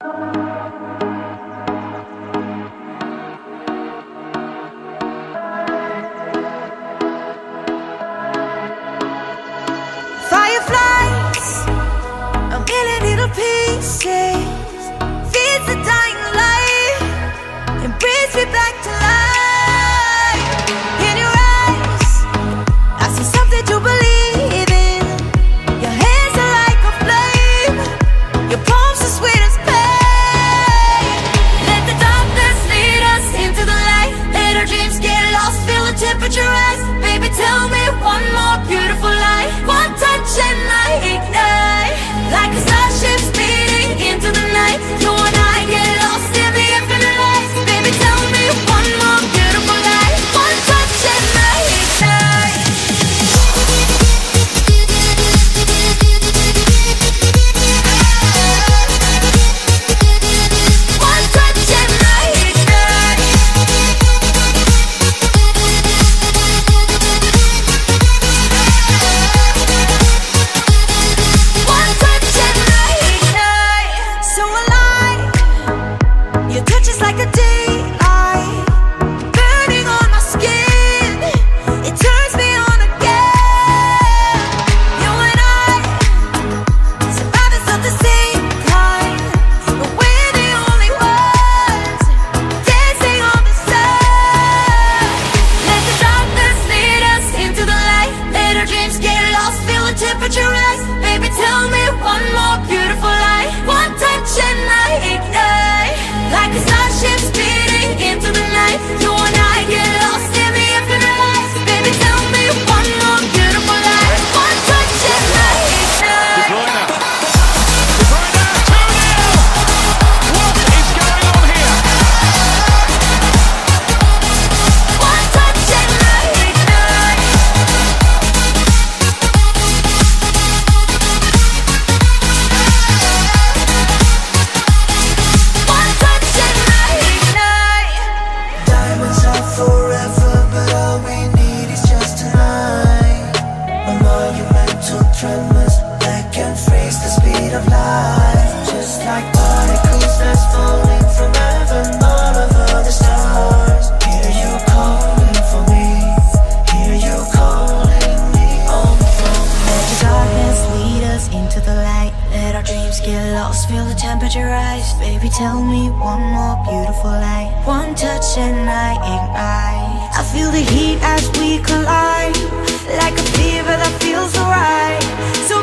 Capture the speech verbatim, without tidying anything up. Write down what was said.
Fireflies, a million little pieces, feeds the dying light and brings me back to life. In your eyes, I see something to believe in. Your hands are like a flame, your palms are sweet as pain. Let the darkness lead us into the light. Let our dreams get lost, feel the temperature rise. Baby, tell me one more beautiful lie. One touch and I ignite, like a starship speeding into the night. You and I get lost in the infinite lights. Baby, tell me one more beautiful lie. One touch and I ignite. One touch and I ignite. One touch and I ignite. So alive, your touch is like a daylight, burning on my skin. It turns me on again. You and I, survivors of the same kind, but we're the only ones dancing on the sun. Let the darkness lead us into the light. Let our dreams get lost, feel the temperature rise. Baby, tell me one more beautiful lie. One touch and I ignite, like a starship speeding into the night. You and I get lost in the infinite lights. Baby, tell me one more beautiful lie. One touch and I ignite. One touch and I ignite. One touch and I ignite. Diamonds are forever, but all we need is just tonight. A monumental tremors that can freeze the speed of life. Just like particles that's falling from heaven, all over the stars. Hear you calling for me, hear you calling me on the phone. Let the darkness lead us into the light. Let our dreams get lost, feel the temperature rise. Baby, tell me one more beautiful light. One touch and I ignite. I feel the heat as we collide, like a fever that feels alright. So